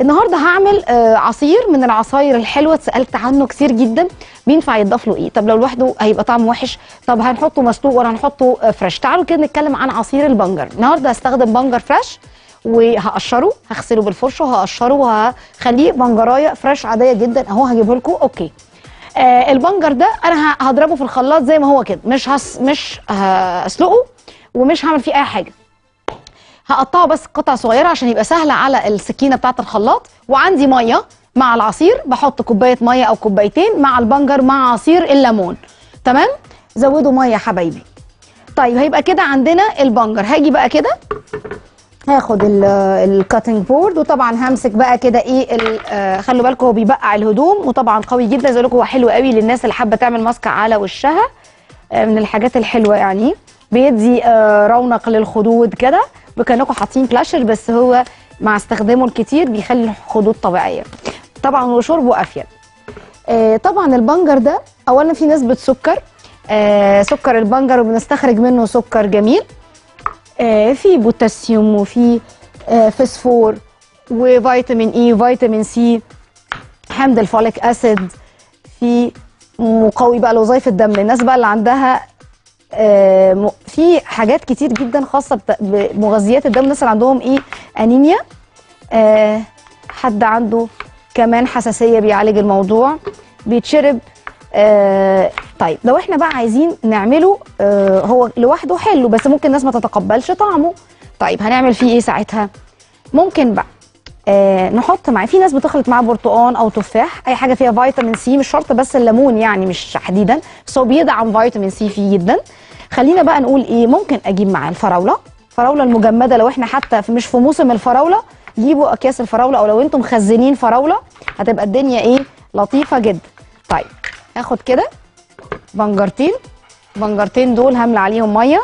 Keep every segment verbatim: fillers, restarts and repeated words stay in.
النهارده هعمل عصير من العصاير الحلوه اتسالت عنه كتير جدا، بينفع يضاف له ايه؟ طب لو لوحده هيبقى طعمه وحش، طب هنحطه مسلوق ولا هنحطه فريش؟ تعالوا كده نتكلم عن عصير البنجر. النهارده هستخدم بنجر فريش وهقشره، هغسله بالفرشه وهقشره وهخليه بنجرايه فريش عاديه جدا اهو، هجيبه لكم. اوكي آه البنجر ده انا هضربه في الخلاط زي ما هو كده، مش هس مش هسلقه ومش هعمل فيه اي حاجه، هقطعه بس قطع صغيره عشان يبقى سهل على السكينه بتاعه الخلاط. وعندي ميه مع العصير، بحط كوبايه ميه او كوبايتين مع البنجر مع عصير الليمون، تمام؟ زودوا ميه يا حبايبي. طيب هيبقى كده عندنا البنجر. هاجي بقى كده هاخد الكاتنج بورد، وطبعا همسك بقى كده ايه، خلوا بالكم هو بيبقع الهدوم، وطبعا قوي جدا زي لكم، هو حلو قوي للناس اللي حابه تعمل ماسك على وشها، من الحاجات الحلوه يعني، بيدي رونق للخدود كده. وكانكم حاطين بلاشر بس هو مع استخدامه الكتير بيخلي الخدود طبيعيه طبعا، وشربه افيد. آه طبعا البنجر ده اولا في نسبه سكر، آه سكر البنجر وبنستخرج منه سكر جميل، آه في بوتاسيوم وفي آه فسفور وفيتامين اي وفيتامين سي، حمض الفوليك اسيد، في مقوي بقى لوظائف الدم. الناس بقى اللي عندها آه في حاجات كتير جدا خاصه بمغذيات الدم، الناس اللي عندهم ايه انيميا، آه حد عنده كمان حساسيه بيعالج الموضوع، بيتشرب. آه طيب لو احنا بقى عايزين نعمله آه هو لوحده حلو، بس ممكن الناس ما تتقبلش طعمه. طيب هنعمل فيه ايه ساعتها؟ ممكن بقى آه نحط معاه، في ناس بتخلط معاه برتقان او تفاح، اي حاجه فيها فيتامين سي، مش شرط بس الليمون يعني، مش تحديدا، بس هو بيدعم فيتامين سي فيه جدا. خلينا بقى نقول ايه ممكن اجيب معاه؟ الفراوله، الفراوله المجمده، لو احنا حتى مش في موسم الفراوله جيبوا اكياس الفراوله، او لو انتم مخزنين فراوله هتبقى الدنيا ايه لطيفه جدا. طيب هاخد كده بنجرتين، بنجرتين دول هملى عليهم ميه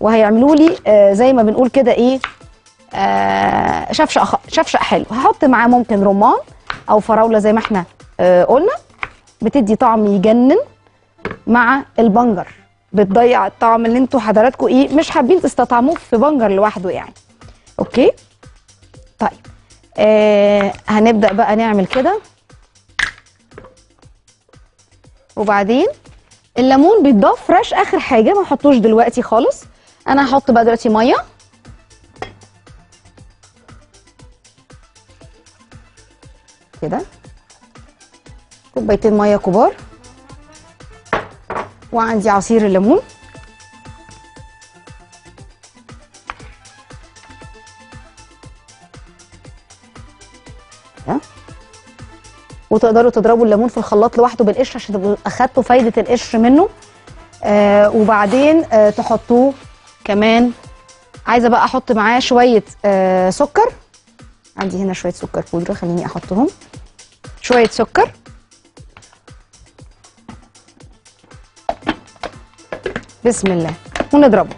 وهيعملوا لي آه زي ما بنقول كده ايه، آه شفشق، شفشق حلو. هحط معاه ممكن رمان او فراوله زي ما احنا آه قلنا، بتدي طعم يجنن مع البنجر، بتضيع الطعم اللي انتوا حضراتكم ايه مش حابين تستطعموه في بنجر لوحده يعني. اوكي طيب آه هنبدا بقى نعمل كده. وبعدين الليمون بيتضاف فريش اخر حاجه، ما نحطوش دلوقتي خالص. انا هحط بقى دلوقتي ميه، كده كوبايتين ميه كبار، وعندي عصير الليمون، وتقدروا تضربوا الليمون في الخلاط لوحده بالقشر عشان تبقوا اخدتوا فايده القشر منه. آه وبعدين آه تحطوه كمان. عايزه بقى احط معاه شويه آه سكر، عندي هنا شويه سكر بودره، خليني احطهم، شويه سكر بسم الله، ونضربه.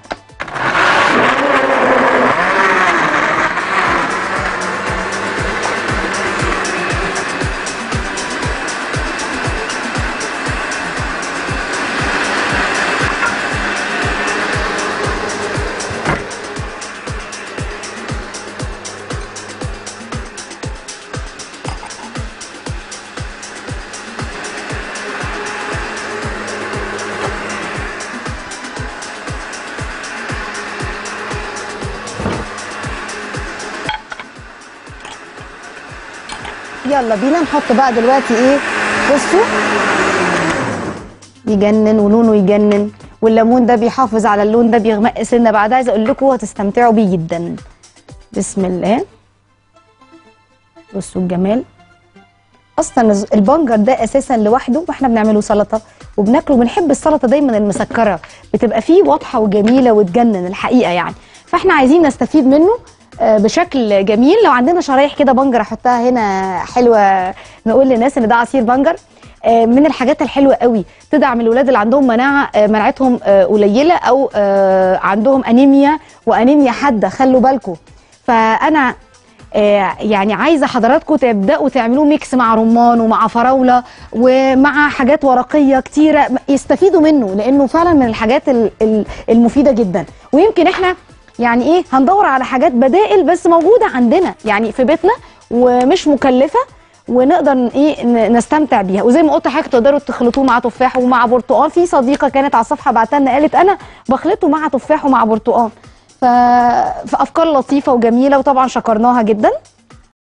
يلا بينا نحط بقى دلوقتي ايه، بصوا يجنن ولونه يجنن، والليمون ده بيحافظ على اللون ده، بيغمق سنه بعدها، عايزه اقول لكم هتستمتعوا بيه جدا. بسم الله، بصوا الجمال. اصلا البنجر ده اساسا لوحده واحنا بنعمله سلطه وبناكله، بنحب السلطه دايما المسكره، بتبقى فيه واضحه وجميله وتجنن الحقيقه يعني، فاحنا عايزين نستفيد منه بشكل جميل. لو عندنا شرايح كده بنجر احطها هنا حلوه، نقول للناس ان ده عصير بنجر. من الحاجات الحلوه قوي تدعم الولاد اللي عندهم مناعه مناعتهم قليله او عندهم انيميا، وانيميا حاده، خلوا بالكم. فانا يعني عايزه حضراتكم تبداوا تعملوا ميكس مع رمان ومع فراوله ومع حاجات ورقيه كتيره يستفيدوا منه، لانه فعلا من الحاجات المفيده جدا. ويمكن احنا يعني ايه هندور على حاجات بدائل بس موجوده عندنا يعني في بيتنا، ومش مكلفه ونقدر ايه نستمتع بيها. وزي ما قلت لحضرتك تقدروا تخلطوه مع تفاح ومع برتقال. في صديقه كانت على الصفحه بعتها لنا قالت انا بخلطه مع تفاح ومع برتقال. ف... فافكار لطيفه وجميله وطبعا شكرناها جدا.